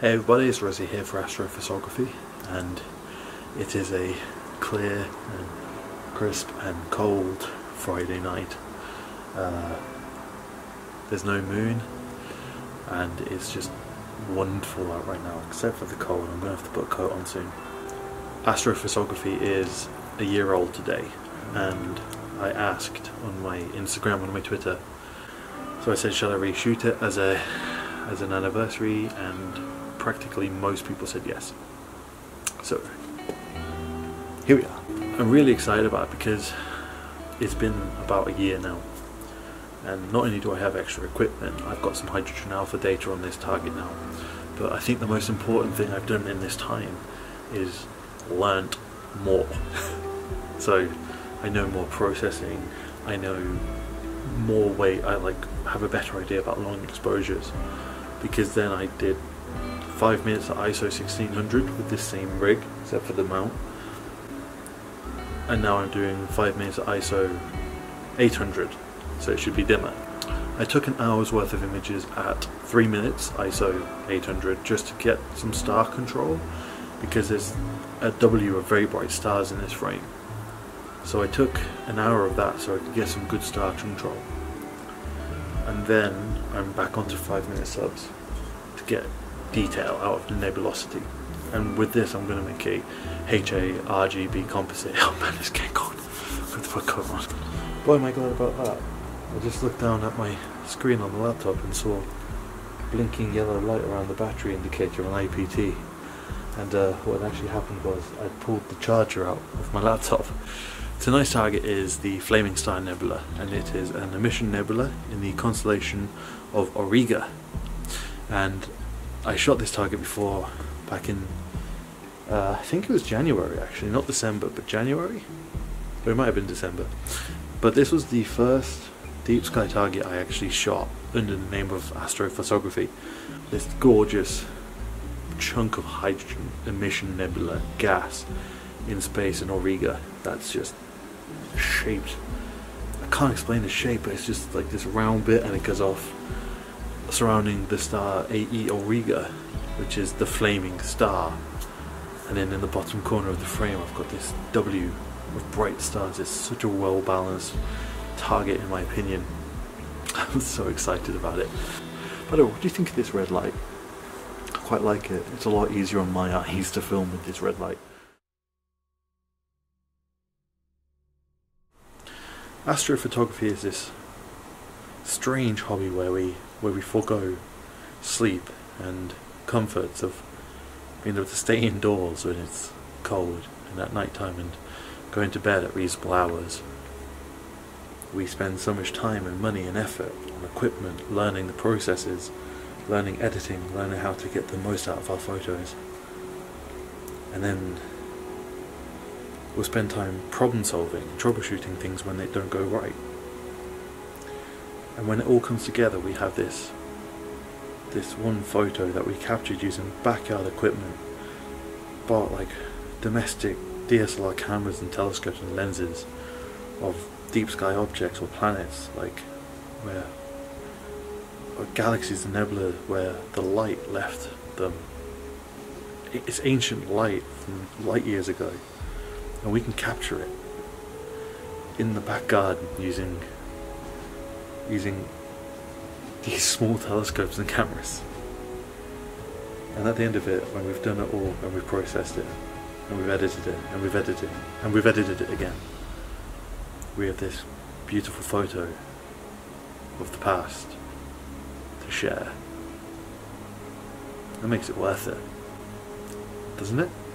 Hey everybody, it's Rosie here for Astrophotography, and it is a clear and crisp and cold Friday night. There's no moon and it's just wonderful out right now, except for the cold. I'm going to have to put a coat on soon. Astrophotography is a year old today, and I asked on my Instagram and on my Twitter, so I said, shall I reshoot it as an anniversary, and practically most people said yes. So here we are. I'm really excited about it because it's been about a year now, and not only do I have extra equipment, I've got some hydrogen alpha data on this target now, but I think the most important thing I've done in this time is learnt more. So I know more processing, I know more weight, I have a better idea about long exposures, because then I did 5 minutes at ISO 1600 with this same rig, except for the mount, and now I'm doing 5 minutes at ISO 800, so it should be dimmer. I took an hour's worth of images at 3 minutes ISO 800 just to get some star control, because there's a W of very bright stars in this frame, so I took an hour of that so I could get some good star control, and then I'm back onto 5 minute subs to get detail out of the nebulosity. And with this I'm going to make a HA RGB composite. Oh man, this can't go on. What the fuck going on? Boy am I glad about that. I just looked down at my screen on the laptop and saw blinking yellow light around the battery indicator on IPT, and what actually happened was I pulled the charger out of my laptop. Tonight's target is the Flaming Star Nebula, and it is an emission nebula in the constellation of Auriga. And I shot this target before, back in, I think it was January actually, not December, but January? Or it might have been December. But this was the first deep sky target I actually shot under the name of Astrophotography. This gorgeous chunk of hydrogen emission nebula gas in space in Auriga that's just shaped, I can't explain the shape, but it's just like this round bit and it goes off, surrounding the star AE Auriga, which is the flaming star. And then in the bottom corner of the frame I've got this W of bright stars. It's such a well balanced target in my opinion. I'm so excited about it. By the way, what do you think of this red light? I quite like it. It's a lot easier on my eyes to film with this red light. Astrophotography is this strange hobby where we forego sleep and comforts of being able to stay indoors when it's cold and at night time and going to bed at reasonable hours. We spend so much time and money and effort on equipment, learning the processes, learning editing, learning how to get the most out of our photos, and then we'll spend time problem solving, troubleshooting things when they don't go right. And when it all comes together we have this one photo that we captured using backyard equipment, but like domestic DSLR cameras and telescopes and lenses of deep sky objects or planets, like where or galaxies and nebula where the light left them. It's ancient light from light years ago, and we can capture it in the back garden using these small telescopes and cameras. And at the end of it, when we've done it all, and we've processed it, and we've edited it, and we've edited it, and we've edited it again, we have this beautiful photo of the past to share. That makes it worth it, doesn't it?